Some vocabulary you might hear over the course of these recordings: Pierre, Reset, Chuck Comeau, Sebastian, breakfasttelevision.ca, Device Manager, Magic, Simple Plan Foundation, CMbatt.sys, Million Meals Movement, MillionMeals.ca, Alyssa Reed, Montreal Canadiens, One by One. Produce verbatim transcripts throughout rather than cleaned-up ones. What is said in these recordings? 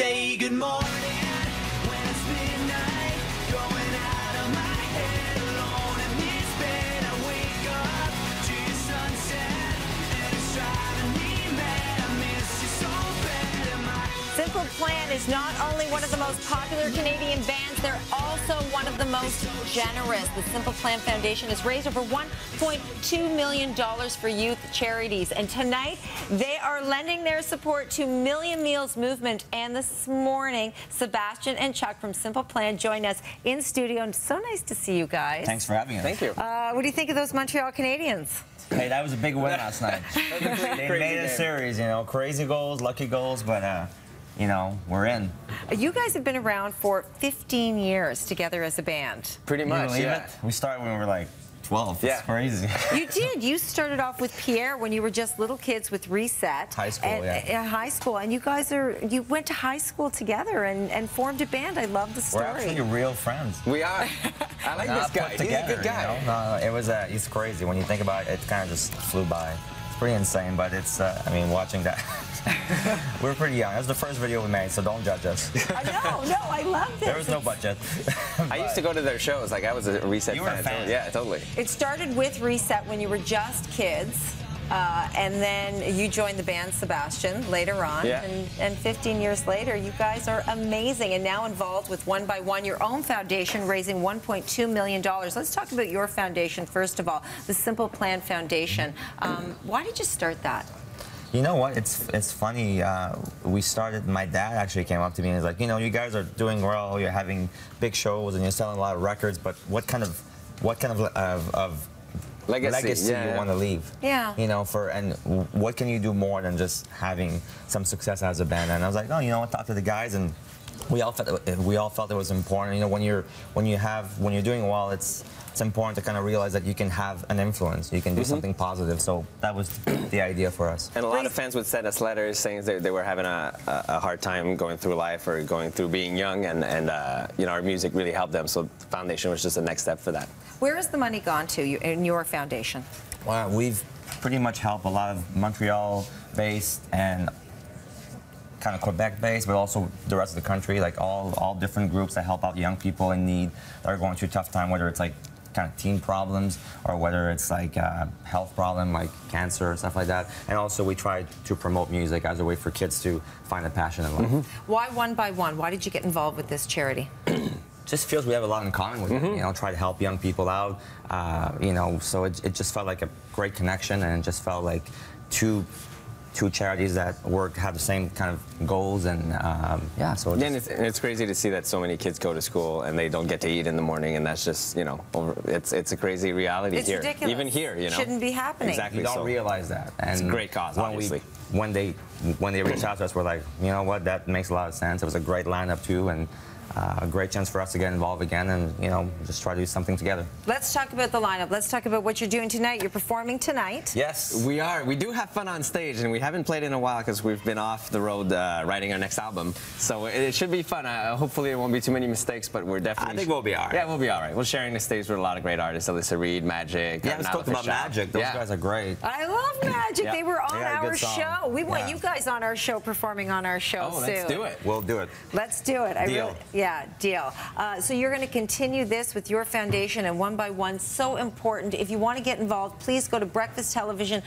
say good morning when it's midnight, going out of my head alone in this bed. I wake up to your sunset and it's driving me mad. I miss you so bad. Simple Plan is not only one of the most popular Canadian bands, they're also one of the most generous. The Simple Plan Foundation has raised over one point two million dollars for youth charities. And tonight, they are lending their support to Million Meals Movement. And this morning, Sebastian and Chuck from Simple Plan joined us in studio. And so nice to see you guys. Thanks for having us. Thank you. Uh, what do you think of those Montreal Canadiens? Hey, that was a big win last night. They made a series, you know, crazy goals, lucky goals, but... Uh, you know, we're in. You guys have been around for fifteen years together as a band. Pretty much, yeah. It? We started when we were like twelve. Yeah. It's crazy. You did. You started off with Pierre when you were just little kids with Reset. High school, and, yeah. Uh, high school. And you guys are, you went to high school together and, and formed a band. I love the story. We're actually real friends. We are. I like this guy. He's a good guy. You know? No, it was, uh, it's crazy. When you think about it, it kind of just flew by. It's pretty insane, but it's, uh, I mean, watching that. We're pretty young. That was the first video we made, so don't judge us. I know, no, I love this. There was no budget. I used to go to their shows. Like, I was a Reset you were fan. A fan. Yeah, totally. It started with Reset when you were just kids, uh, and then you joined the band, Sebastian, later on. Yeah. And, and fifteen years later, you guys are amazing and now involved with One by One, your own foundation, raising one point two million dollars. Let's talk about your foundation, first of all, the Simple Plan Foundation. Um, why did you start that? You know what? It's it's funny. Uh, we started. My dad actually came up to me and was like, you know, you guys are doing well. You're having big shows and you're selling a lot of records. But what kind of what kind of of, of legacy, legacy yeah. you want to leave? Yeah. You know, for and what can you do more than just having some success as a band? And I was like, oh, you know, I'll talk to the guys, and we all felt we all felt it was important. You know, when you're when you have when you're doing well, it's. It's important to kind of realize that you can have an influence. You can do mm-hmm. something positive. So that was the idea for us. And a lot of fans would send us letters saying they, they were having a, a hard time going through life or going through being young, and, and uh, you know, our music really helped them. So the foundation was just the next step for that. Where has the money gone to you, in your foundation? Well, we've pretty much helped a lot of Montreal-based and kind of Quebec-based, but also the rest of the country, like all, all different groups that help out young people in need that are going through a tough time, whether it's like kind of teen problems, or whether it's like a health problem, like cancer or stuff like that. And also we try to promote music as a way for kids to find a passion in life. Mm-hmm. Why One by One? Why did you get involved with this charity? Just feels we have a lot in common with mm-hmm. it. You know, try to help young people out. Uh, you know, so it, it just felt like a great connection, and it just felt like two Two charities that work have the same kind of goals, and um, yeah, so it's, and it's, and it's crazy to see that so many kids go to school and they don't get to eat in the morning, and that's just you know, over, it's it's a crazy reality it's here, ridiculous. Even here, you know, shouldn't be happening. Exactly, you don't so. realize that. And it's a great cause, when obviously. We, when they when they reached out to us, we're like, you know what, that makes a lot of sense. It was a great lineup too, and. Uh, a great chance for us to get involved again and, you know, just try to do something together. Let's talk about the lineup. Let's talk about what you're doing tonight. You're performing tonight. Yes, we are. We do have fun on stage, and we haven't played in a while because we've been off the road uh, writing our next album. So it, it should be fun. Uh, hopefully it won't be too many mistakes, but we're definitely... I think we'll be all right. Yeah, we'll be all right. We're sharing the stage with a lot of great artists. Alyssa Reed, Magic. Yeah, let's talk about Magic. Those yeah. guys are great. I love Magic. Yeah. They were on they our show. We want yeah. you guys on our show, performing on our show oh, soon. Let's do it. We'll do it. Let's do it. I Deal. Really, yeah. Yeah, deal. Uh, so you're going to continue this with your foundation and One by One. So important. If you want to get involved, please go to breakfast television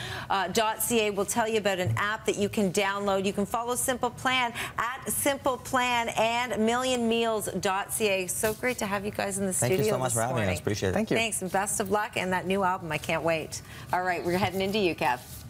dot C A. We'll tell you about an app that you can download. You can follow Simple Plan at Simple Plan and million meals dot C A. So great to have you guys in the studio. Thank you so much for having us. Appreciate it. Thank you. Thanks, and best of luck and that new album. I can't wait. All right, we're heading into U C A B.